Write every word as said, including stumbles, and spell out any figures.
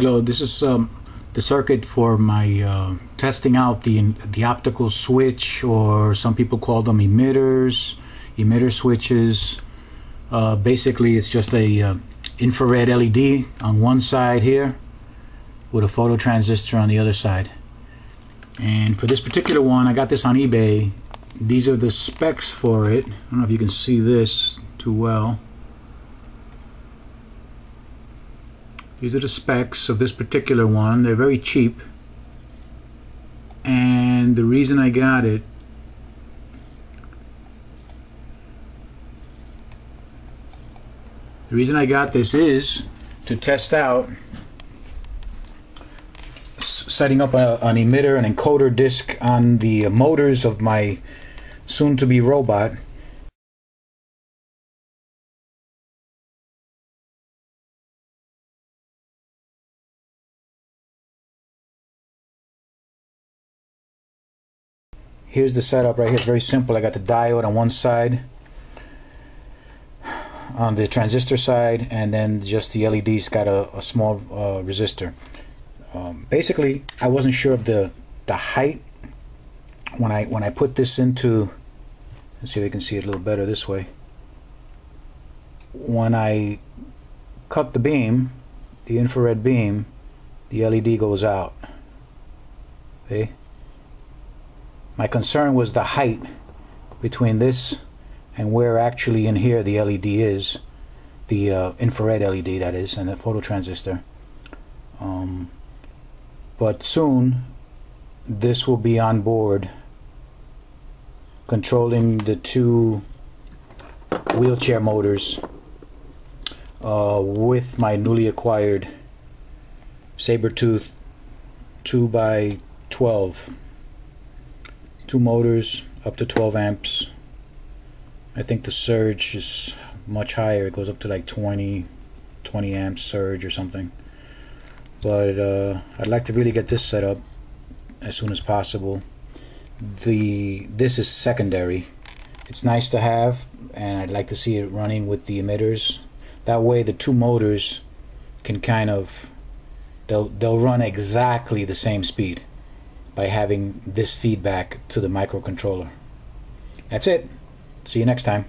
Hello, this is um, the circuit for my uh, testing out the the optical switch, or some people call them emitters, emitter switches. Uh, basically, it's just a uh, infrared L E D on one side here with a photo transistor on the other side. And for this particular one, I got this on eBay. These are the specs for it. I don't know if you can see this too well. These are the specs of this particular one. They're very cheap. And the reason I got it The reason I got this is to test out setting up a, an emitter, an encoder disc on the motors of my soon-to-be robot. Here's the setup right here. It's very simple. I got the diode on one side, on the transistor side, and then just the L E D's got a, a small uh, resistor. Um, basically, I wasn't sure of the the height when I when I put this into. Let's see if we can see it a little better this way. When I cut the beam, the infrared beam, the L E D goes out. Okay. My concern was the height between this and where actually in here the L E D is, the uh, infrared L E D that is, and the phototransistor. Um, but soon this will be on board, controlling the two wheelchair motors uh, with my newly acquired Sabertooth two by twelve. Two motors up to twelve amps. I think the surge is much higher. It goes up to like twenty amp surge or something. But uh, I'd like to really get this set up as soon as possible. The this is secondary. It's nice to have, and I'd like to see it running with the emitters. That way, the two motors can kind of they'll they'll run exactly the same speed by having this feedback to the microcontroller. That's it. See you next time.